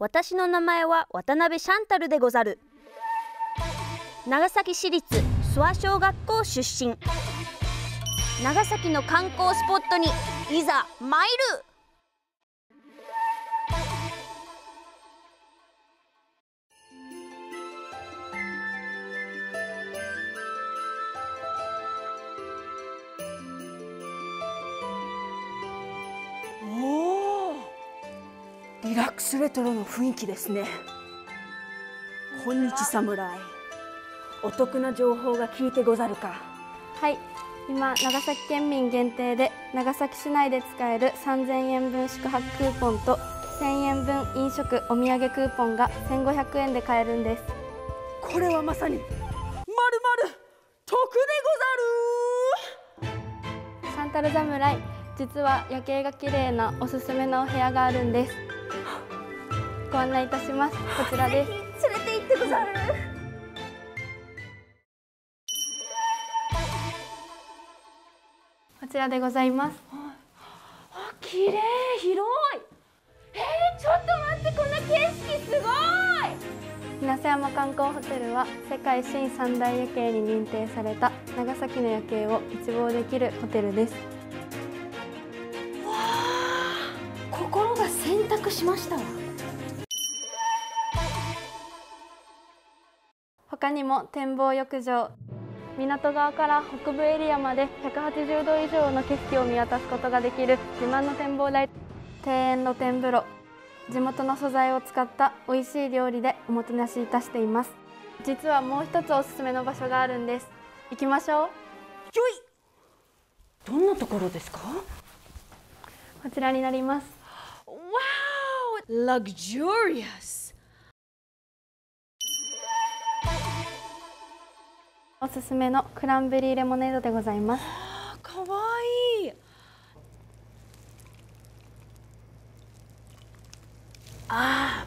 私の名前は渡辺シャンタルでござる。長崎市立諏訪小学校出身。長崎の観光スポットにいざ参る。リラックスレトロの雰囲気ですね。こんにち侍、お得な情報が聞いてござるか。はい、今長崎県民限定で長崎市内で使える3000円分宿泊クーポンと1000円分飲食お土産クーポンが1500円で買えるんです。これはまさにまるまる得でござる。シャンタル侍、実は夜景が綺麗なおすすめのお部屋があるんです。ご案内いたします。こちらです。連れて行ってござる。こちらでございます。あ、綺麗、広い。ちょっと待って、こんな景色すごい。稲佐山観光ホテルは世界新三大夜景に認定された長崎の夜景を一望できるホテルです。わあ、心が洗濯しましたわ。他にも展望浴場、港側から北部エリアまで180度以上の景色を見渡すことができる自慢の展望台、庭園露天風呂、地元の素材を使った美味しい料理でおもてなしいたしています。実はもう一つおすすめの場所があるんです。行きましょう。よい。どんなところですか？こちらになります。わー、ラグジュアリアス。おすすめのクランベリーレモネードでございます。かわいい。ああ、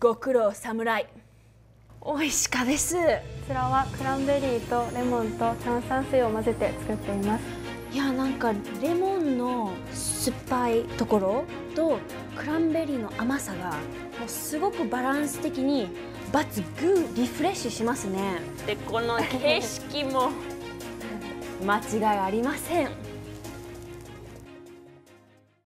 ご苦労侍。美味しかです。こちらはクランベリーとレモンと炭酸水を混ぜて作っています。いや、なんかレモンの酸っぱいところとクランベリーの甘さがもうすごくバランス的に抜群リフレッシュしますね。で、この景色も間違いありません。